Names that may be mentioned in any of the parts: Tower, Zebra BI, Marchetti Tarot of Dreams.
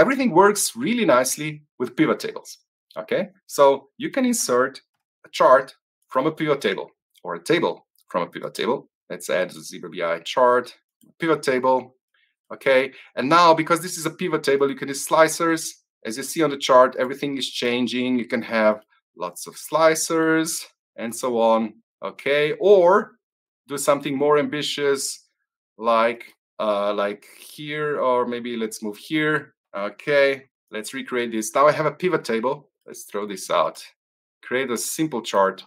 everything works really nicely with pivot tables. Okay, so you can insert a chart from a pivot table or a table from a pivot table. Let's add a Zebra BI chart, pivot table. Okay, and now because this is a pivot table, you can do slicers. As you see on the chart, everything is changing. You can have lots of slicers and so on. Okay, or do something more ambitious, like here, or maybe let's move here. Okay, let's recreate this. Now I have a pivot table. Let's throw this out. Create a simple chart.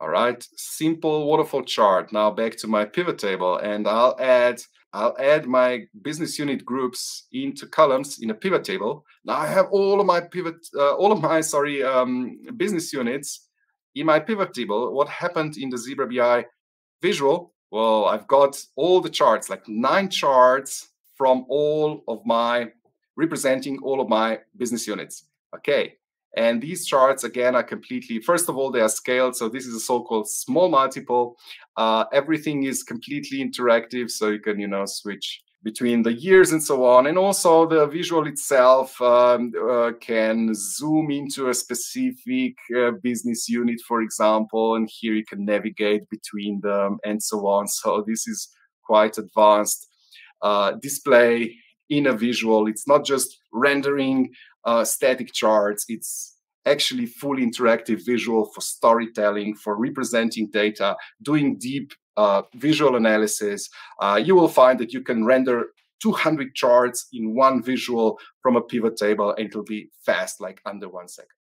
All right, simple waterfall chart. Now back to my pivot table, and I'll add my business unit groups into columns in a pivot table. Now I have all of my business units in my pivot table. What happened in the Zebra BI visual? Well, I've got all the charts, like 9 charts from all of my, representing all of my business units. Okay, and these charts, again, are completely, first of all, they are scaled. So this is a so-called small multiple. Everything is completely interactive. So you can, switch between the years and so on. And also the visual itself can zoom into a specific business unit, for example, and here you can navigate between them and so on. So this is quite advanced display in a visual. It's not just rendering static charts. It's actually fully interactive visual for storytelling, for representing data, doing deep visual analysis. You will find that you can render 200 charts in one visual from a pivot table, and it'll be fast, like under 1 second.